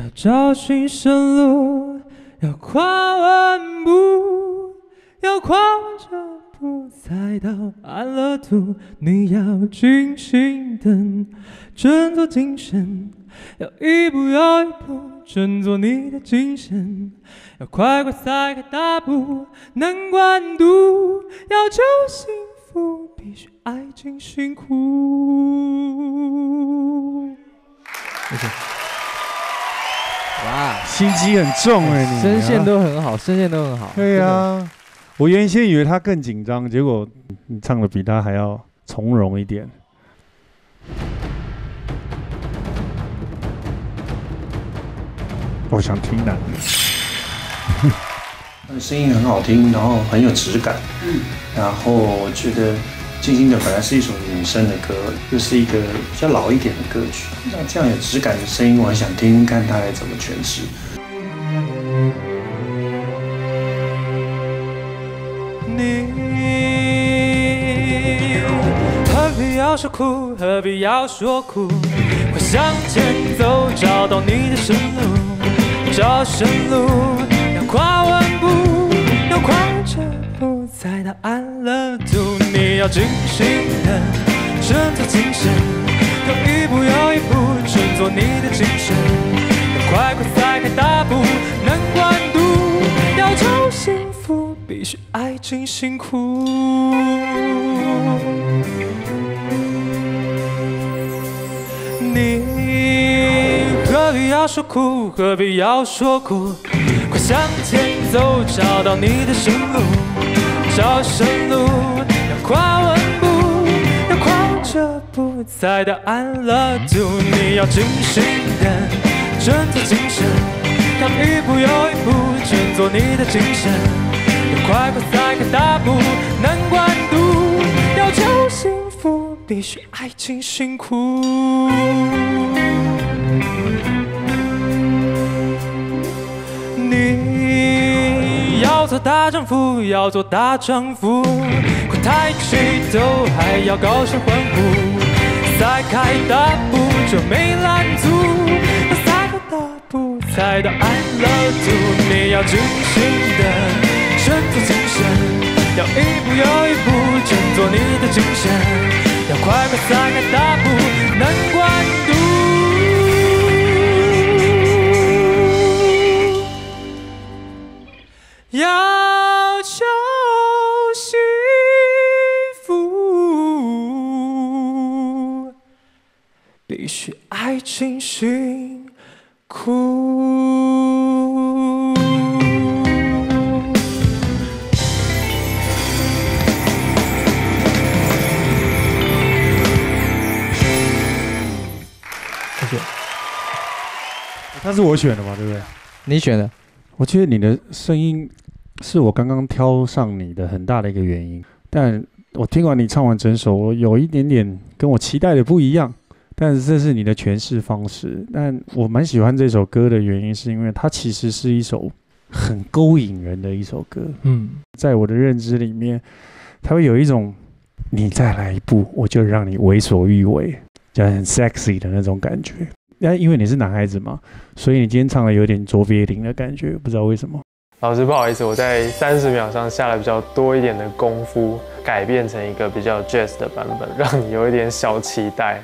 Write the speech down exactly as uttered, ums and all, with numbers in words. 要找寻生路，要跨万步，要跨着步才到安乐土。你要静心等，振作精神，要一步又一步振作你的精神，要快快迈开大步，难关渡，要求幸福必须爱尽辛苦。谢谢。 哇，心机很重哎、欸，你声线都很好，声线都很好。对啊，我原先以为他更紧张，结果你唱的比他还要从容一点。我想听男的，他的声音很好听，然后很有质感。嗯，然后我觉得《静心的》本来是一首女生的歌，又是一个比较老一点的歌曲。那这样有质感的声音，我很想听听看他来怎么诠释。你何必要说苦，何必要说苦？快向前走，找到你的生路，找生路要跨万步，要跨着步才到安乐土。 你要尽心的振作精神，要一步又一步振作你的精神，要快快迈开大步，难关渡，要求幸福必须爱尽辛苦。你何必要说苦，何必要说苦？快向前走，找到你的生路，找生路。 跨万步，要跨着步才到安乐土。你要尽心的振作精神，要一步又一步振作你的精神，要快快迈开大步，难关渡，要求幸福必须爱尽辛苦。你要做大丈夫，要做大丈夫。 抬起头，还要高声欢呼，再开大步就没拦阻，要再开大步才到安乐土。你要尽心的振作精神，要一步又一步振作你的精神，要快快再开大步，难关渡，要求幸福。 必须爱尽辛苦。谢谢。他是我选的嘛，对不对？你选的。我觉得你的声音是我刚刚挑上你的很大的一个原因，但我听完你唱完整首，我有一点点跟我期待的不一样。 但是这是你的诠释方式，但我蛮喜欢这首歌的原因，是因为它其实是一首很勾引人的一首歌。嗯，在我的认知里面，它会有一种你再来一步，我就让你为所欲为，就很 sexy 的那种感觉。那因为你是男孩子嘛，所以你今天唱的有点卓别林的感觉，不知道为什么。老师不好意思，我在三十秒上下了比较多一点的功夫，改变成一个比较 jazz 的版本，让你有一点小期待。